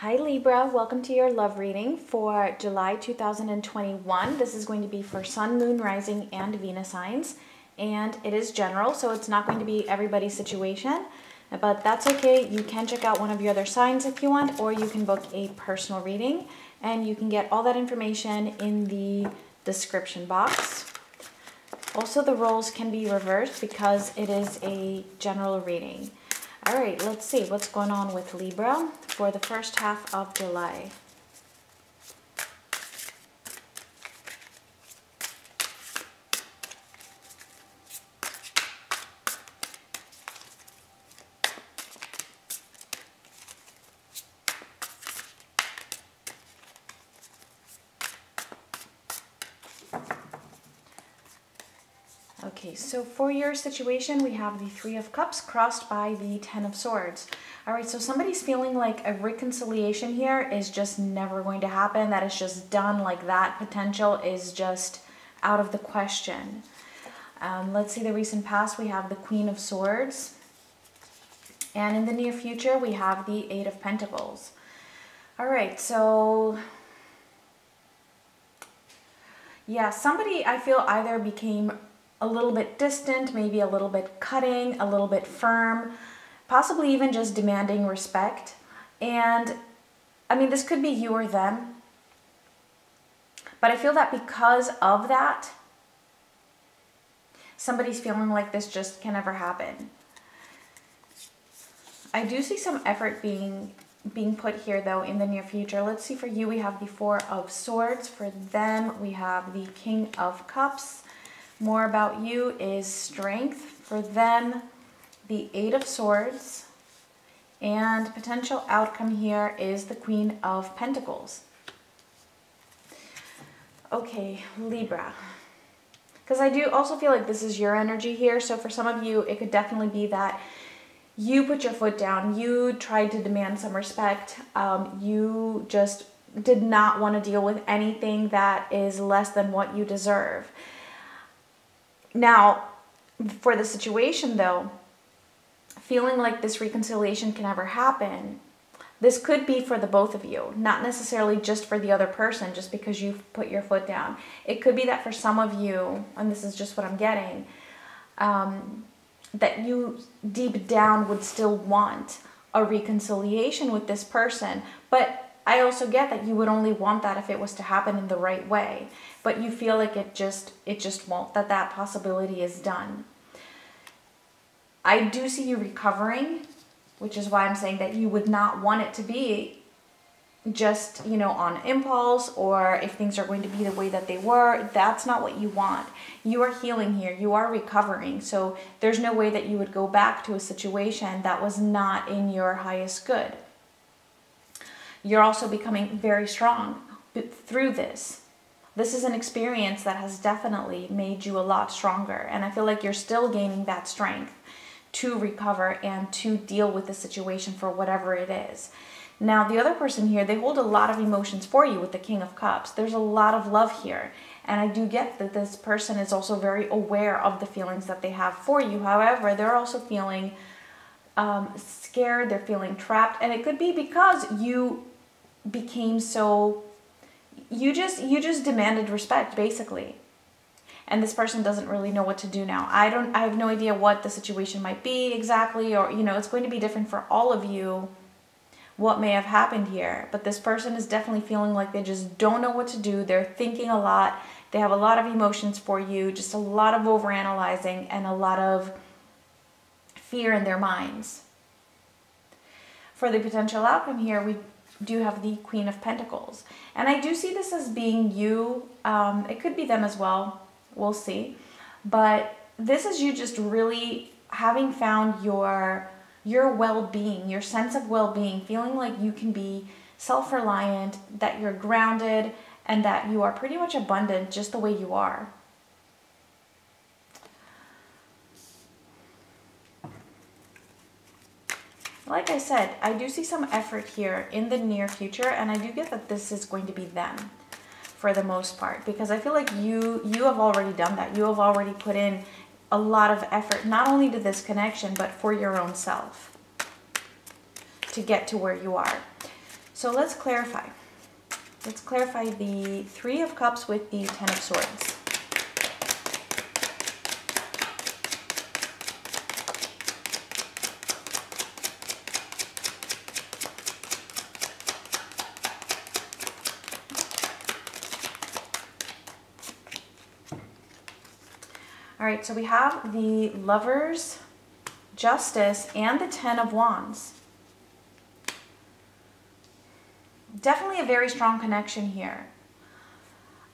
Hi Libra, welcome to your love reading for July 2021. This is going to be for Sun, Moon, Rising, and Venus signs. And it is general, so it's not going to be everybody's situation, but that's okay. You can check out one of your other signs if you want, or you can book a personal reading. And you can get all that information in the description box. Also, the roles can be reversed because it is a general reading. All right, let's see what's going on with Libra for the first half of July. Okay, so for your situation, we have the Three of Cups crossed by the Ten of Swords. All right, so somebody's feeling like a reconciliation here is just never going to happen. That is just done, like that potential is just out of the question. Let's see the recent past. We have the Queen of Swords. And in the near future, we have the Eight of Pentacles. All right, so... yeah, somebody, I feel, either became... a little bit distant, maybe a little bit cutting, a little bit firm, possibly even just demanding respect. And I mean, this could be you or them, but I feel that because of that, somebody's feeling like this just can never happen. I do see some effort being put here though in the near future. Let's see, for you we have the Four of Swords, for them we have the King of Cups. More about you is strength. For them, the Eight of Swords. And potential outcome here is the Queen of Pentacles. Okay, Libra. Because I do also feel like this is your energy here. So for some of you, it could definitely be that you put your foot down. You tried to demand some respect. You just did not want to deal with anything that is less than what you deserve. Now, for the situation though, feeling like this reconciliation can never happen, this could be for the both of you, not necessarily just for the other person, just because you've put your foot down. It could be that for some of you, and this is just what I'm getting, that you deep down would still want a reconciliation with this person, but I also get that you would only want that if it was to happen in the right way, but you feel like it just won't, that possibility is done. I do see you recovering, which is why I'm saying that you would not want it to be just, you know, on impulse, or if things are going to be the way that they were, that's not what you want. You are healing here, you are recovering, so there's no way that you would go back to a situation that was not in your highest good. You're also becoming very strong through this. This is an experience that has definitely made you a lot stronger. And I feel like you're still gaining that strength to recover and to deal with the situation for whatever it is. Now, the other person here, they hold a lot of emotions for you with the King of Cups. There's a lot of love here. And I do get that this person is also very aware of the feelings that they have for you. However, they're also feeling scared. They're feeling trapped. And it could be because you... became so you just demanded respect basically, and this person doesn't really know what to do now. I have no idea what the situation might be exactly, or you know, it's going to be different for all of you what may have happened here, but this person is definitely feeling like they just don't know what to do. They're thinking a lot, they have a lot of emotions for you, just a lot of overanalyzing and a lot of fear in their minds. For the potential outcome here, we do have the Queen of Pentacles. And I do see this as being you. It could be them as well. We'll see. But this is you just really having found your well-being, your sense of well-being, feeling like you can be self-reliant, that you're grounded, and that you are pretty much abundant just the way you are. Like I said, I do see some effort here in the near future, and I do get that this is going to be them for the most part, because I feel like you have already done that. You have already put in a lot of effort, not only to this connection, but for your own self to get to where you are. So let's clarify. Let's clarify the Three of Cups with the Ten of Swords. All right, so we have the Lovers, Justice, and the Ten of Wands. Definitely a very strong connection here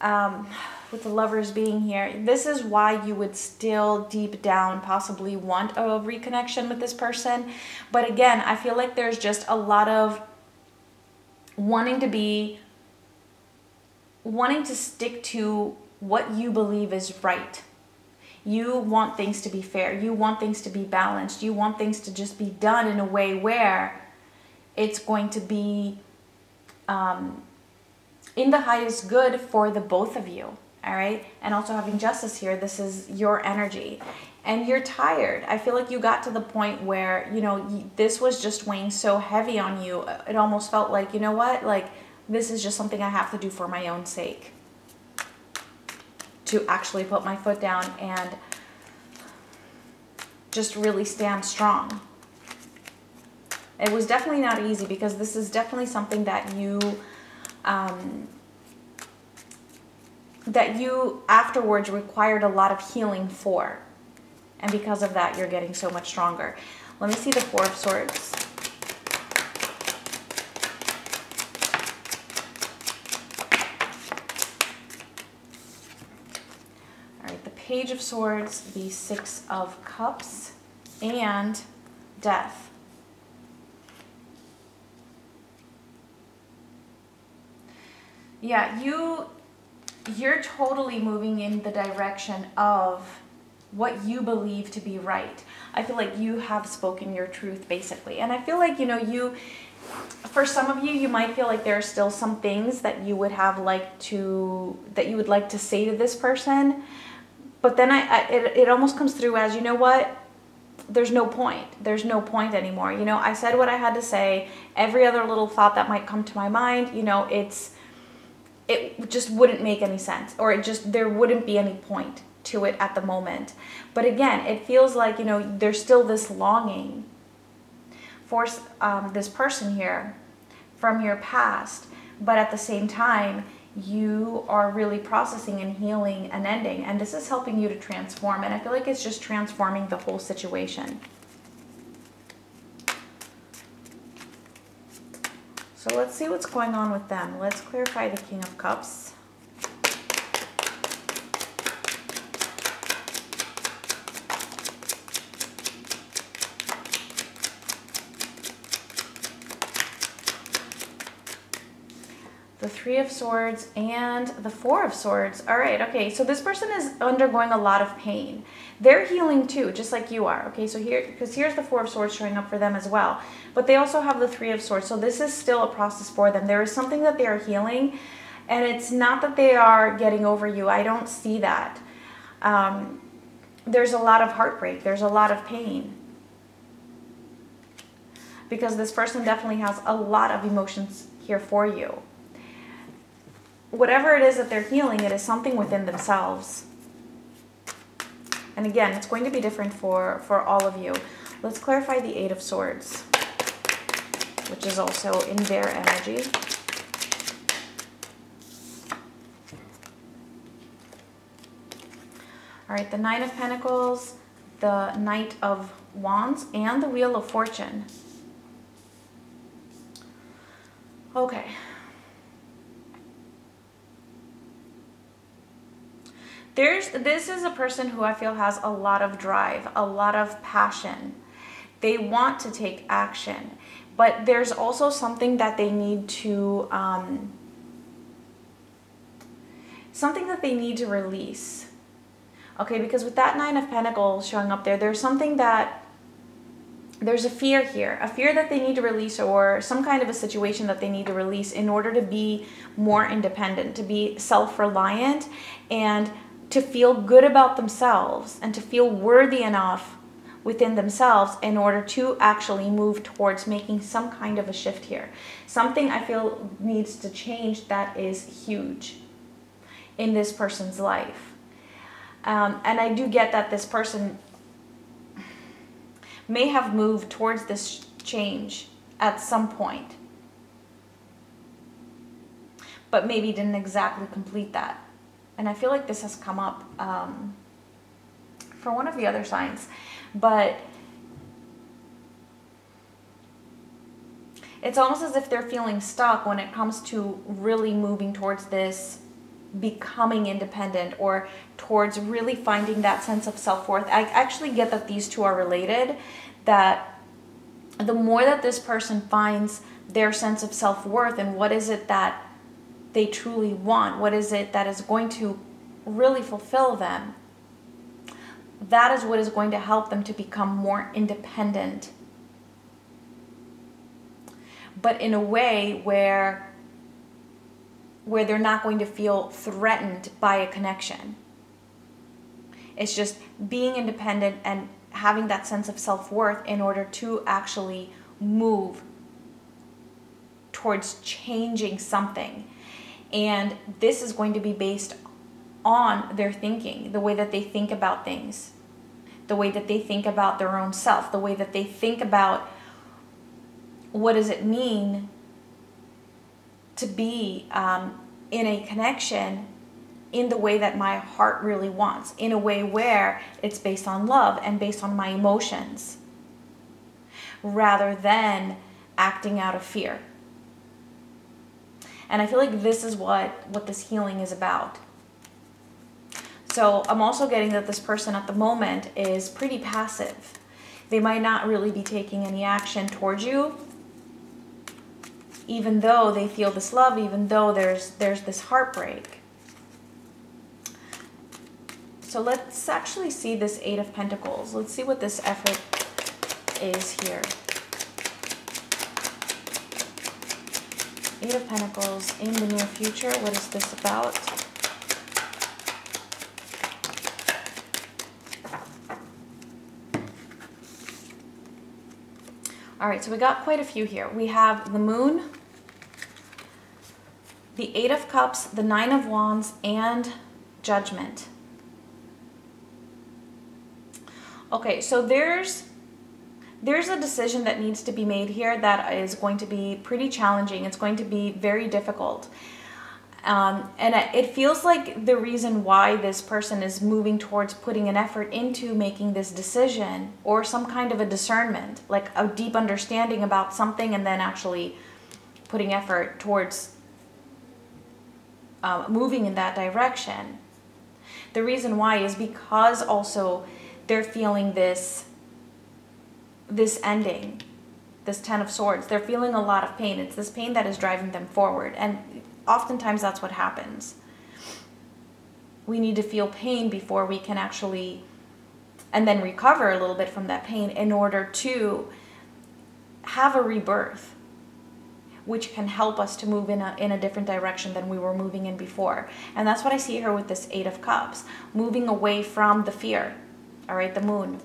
with the Lovers being here. This is why you would still deep down possibly want a reconnection with this person. But again, I feel like there's just a lot of wanting to stick to what you believe is right. You want things to be fair. You want things to be balanced. You want things to just be done in a way where it's going to be in the highest good for the both of you, all right? And also having Justice here, this is your energy. And you're tired. I feel like you got to the point where, you know, this was just weighing so heavy on you. It almost felt like, you know what? Like, this is just something I have to do for my own sake, to actually put my foot down and just really stand strong. It was definitely not easy, because this is definitely something that you, afterwards required a lot of healing for. And because of that, you're getting so much stronger. Let me see the Four of Swords. Page of Swords, the Six of Cups, and Death. Yeah, you're totally moving in the direction of what you believe to be right. I feel like you have spoken your truth, basically. And I feel like, you know, for some of you, you might feel like there are still some things that you would have liked to, that you would like to say to this person. But then it almost comes through as, you know what, there's no point. There's no point anymore. You know, I said what I had to say. Every other little thought that might come to my mind, you know, it just wouldn't make any sense, or there wouldn't be any point to it at the moment. But again, it feels like, you know, there's still this longing for this person here from your past, but at the same time, you are really processing and healing an ending, and this is helping you to transform, and I feel like it's just transforming the whole situation. So let's see what's going on with them. Let's clarify the King of Cups. The Three of Swords and the Four of Swords. All right, okay, so this person is undergoing a lot of pain. They're healing too, just like you are, okay? So here, because here's the Four of Swords showing up for them as well. But they also have the Three of Swords, so this is still a process for them. There is something that they are healing, and it's not that they are getting over you. I don't see that. There's a lot of heartbreak. There's a lot of pain, because this person definitely has a lot of emotions here for you. Whatever it is that they're healing, it is something within themselves. And again, it's going to be different for all of you. Let's clarify the Eight of Swords, which is also in their energy. All right, the Nine of Pentacles, the Knight of Wands, and the Wheel of Fortune. Okay. This is a person who I feel has a lot of drive, a lot of passion. They want to take action, but there's also something that they need to, release. Okay, because with that Nine of Pentacles showing up there, there's a fear here, a fear that they need to release, or some kind of a situation that they need to release in order to be more independent, to be self-reliant, and to feel good about themselves and to feel worthy enough within themselves in order to actually move towards making some kind of a shift here. Something I feel needs to change that is huge in this person's life. And I do get that this person may have moved towards this change at some point, but maybe didn't exactly complete that. And I feel like this has come up for one of the other signs, but it's almost as if they're feeling stuck when it comes to really moving towards this becoming independent or towards really finding that sense of self-worth. I actually get that these two are related, that the more that this person finds their sense of self-worth and what is it that they truly want, what is it that is going to really fulfill them, that is what is going to help them to become more independent, but in a way where they're not going to feel threatened by a connection. It's just being independent and having that sense of self-worth in order to actually move towards changing something. And this is going to be based on their thinking, the way that they think about things, the way that they think about their own self, the way that they think about what does it mean to be in a connection in the way that my heart really wants, in a way where it's based on love and based on my emotions, rather than acting out of fear. And I feel like this is what this healing is about. So I'm also getting that this person at the moment is pretty passive. They might not really be taking any action towards you, even though they feel this love, even though there's this heartbreak. So let's actually see this Eight of Pentacles. Let's see what this effort is here. Eight of Pentacles in the near future. What is this about? All right, so we got quite a few here. We have the Moon, the Eight of Cups, the Nine of Wands, and Judgment. Okay, so there's a decision that needs to be made here that is going to be pretty challenging. It's going to be very difficult. And it feels like the reason why this person is moving towards putting an effort into making this decision, or some kind of a discernment, like a deep understanding about something and then actually putting effort towards moving in that direction. The reason why is because also they're feeling this ending, this Ten of Swords. They're feeling a lot of pain. It's this pain that is driving them forward. And oftentimes that's what happens. We need to feel pain before we can actually, and then recover a little bit from that pain in order to have a rebirth, which can help us to move in a different direction than we were moving in before. And that's what I see here with this Eight of Cups, moving away from the fear. All right, the Moon.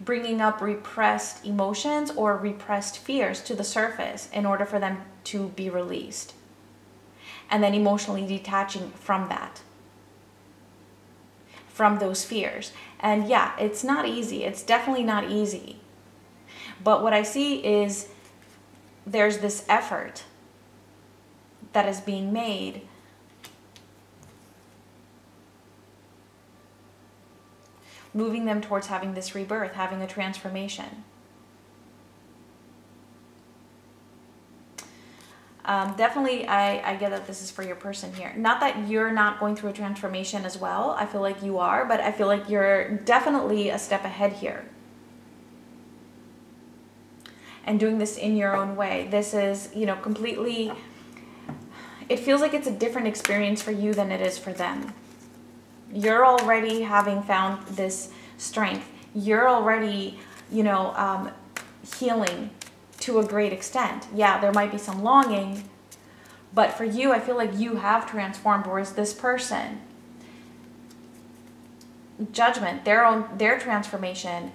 Bringing up repressed emotions or repressed fears to the surface in order for them to be released. And then emotionally detaching from that, from those fears. And yeah, it's not easy. It's definitely not easy. But what I see is there's this effort that is being made moving them towards having this rebirth, having a transformation. Definitely, I get that this is for your person here. Not that you're not going through a transformation as well. I feel like you are, but I feel like you're definitely a step ahead here. And doing this in your own way. This is, you know, completely, it feels like it's a different experience for you than it is for them. You're already having found this strength. You're already, you know, healing to a great extent. Yeah, there might be some longing, but for you, I feel like you have transformed, whereas this person judgment, their transformation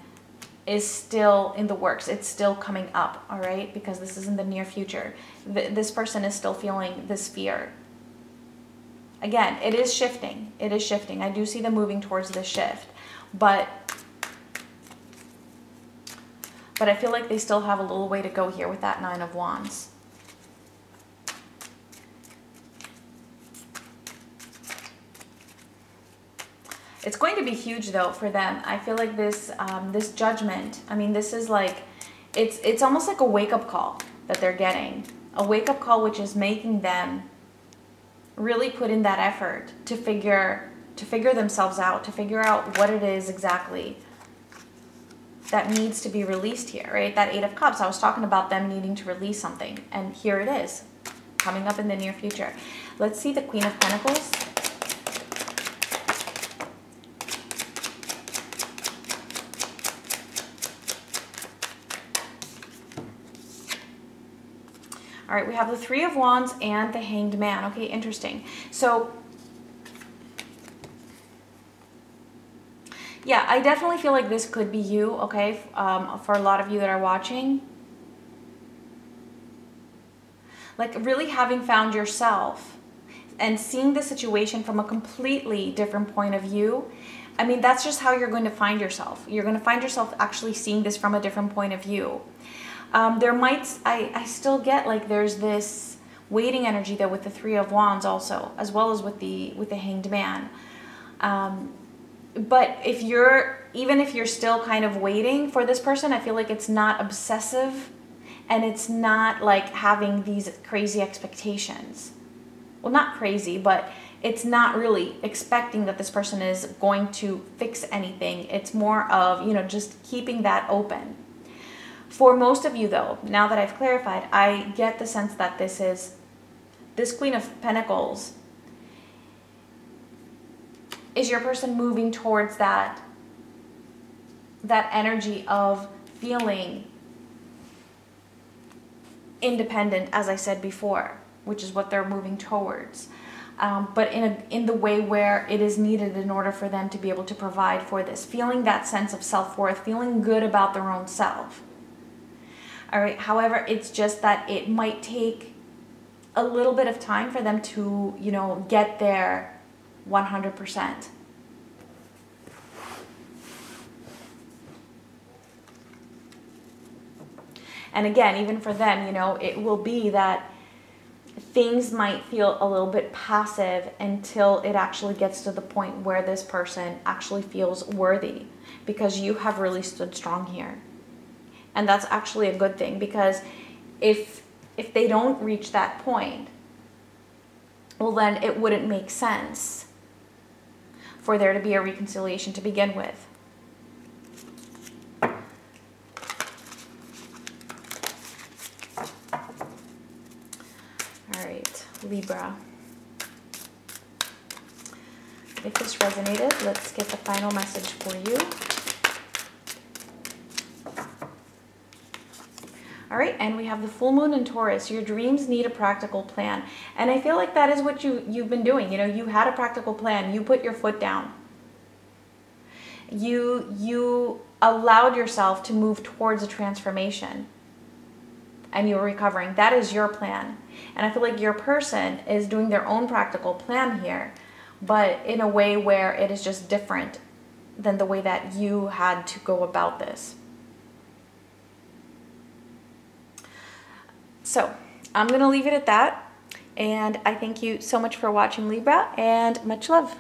is still in the works. It's still coming up, all right? Because this is in the near future. This person is still feeling this fear. Again, it is shifting. It is shifting. I do see them moving towards this shift, but I feel like they still have a little way to go here with that Nine of Wands. It's going to be huge though for them. I feel like this this judgment, I mean, this is like, it's almost like a wake-up call that they're getting. A wake-up call which is making them really put in that effort to figure themselves out, to figure out what it is exactly that needs to be released here, right? That Eight of Cups, I was talking about them needing to release something, and here it is, coming up in the near future. Let's see the Queen of Pentacles. All right, we have the Three of Wands and the Hanged Man. Okay, interesting. So, yeah, I definitely feel like this could be you, okay, for a lot of you that are watching. Like, really having found yourself and seeing the situation from a completely different point of view. I mean, that's just how you're going to find yourself. You're going to find yourself actually seeing this from a different point of view. There might, I still get like there's this waiting energy there with the Three of Wands also, as well as with the Hanged Man. But if you're, even if you're still kind of waiting for this person, I feel like it's not obsessive and it's not like having these crazy expectations. Well, not crazy, but it's not really expecting that this person is going to fix anything. It's more of, you know, just keeping that open. For most of you though, now that I've clarified, I get the sense that this Queen of Pentacles is your person moving towards that energy of feeling independent, as I said before, which is what they're moving towards. But in the way where it is needed in order for them to be able to provide for this, feeling that sense of self-worth, feeling good about their own self. All right. However, it's just that it might take a little bit of time for them to, you know, get there 100%. And again, even for them, you know, it will be that things might feel a little bit passive until it actually gets to the point where this person actually feels worthy, because you have really stood strong here. And that's actually a good thing, because if they don't reach that point, well, then it wouldn't make sense for there to be a reconciliation to begin with. All right, Libra. If this resonated, let's get the final message for you. All right, and we have the full moon in Taurus. Your dreams need a practical plan. And I feel like that is what you've been doing. You know, you had a practical plan. You put your foot down. You allowed yourself to move towards a transformation. And you were recovering. That is your plan. And I feel like your person is doing their own practical plan here, but in a way where it is just different than the way that you had to go about this. So I'm going to leave it at that, and I thank you so much for watching, Libra, and much love.